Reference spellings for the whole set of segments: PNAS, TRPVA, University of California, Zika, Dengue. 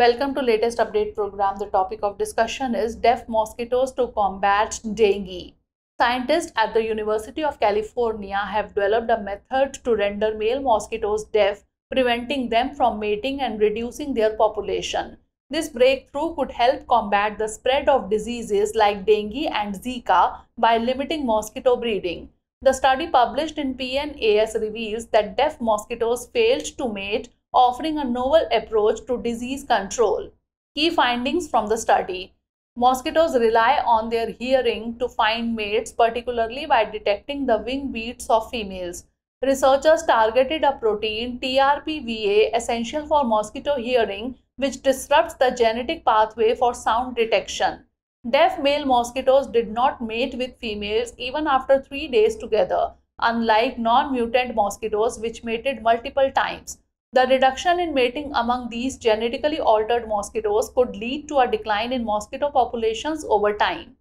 Welcome to latest update program. The topic of discussion is deaf mosquitoes to combat dengue. Scientists at the University of California have developed a method to render male mosquitoes deaf, preventing them from mating and reducing their population. This breakthrough could help combat the spread of diseases like dengue and Zika by limiting mosquito breeding. The study published in PNAS reveals that deaf mosquitoes failed to mate, offering a novel approach to disease control. Key findings from the study. Mosquitoes rely on their hearing to find mates, particularly by detecting the wing beats of females. Researchers targeted a protein, TRPVA, essential for mosquito hearing, which disrupts the genetic pathway for sound detection. Deaf male mosquitoes did not mate with females even after 3 days together, unlike non-mutant mosquitoes which mated multiple times. The reduction in mating among these genetically altered mosquitoes could lead to a decline in mosquito populations over time.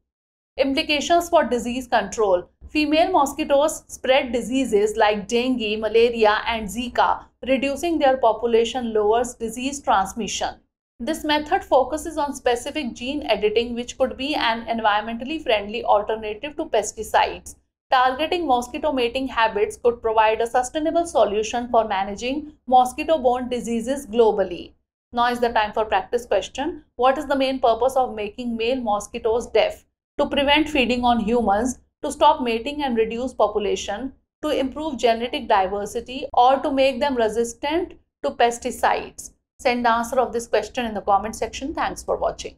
Implications for disease control. Female mosquitoes spread diseases like dengue, malaria, and Zika. Reducing their population lowers disease transmission. This method focuses on specific gene editing, which could be an environmentally friendly alternative to pesticides. Targeting mosquito mating habits could provide a sustainable solution for managing mosquito-borne diseases globally. Now is the time for practice question. What is the main purpose of making male mosquitoes deaf? To prevent feeding on humans, to stop mating and reduce population, to improve genetic diversity, or to make them resistant to pesticides? Send the answer of this question in the comment section. Thanks for watching.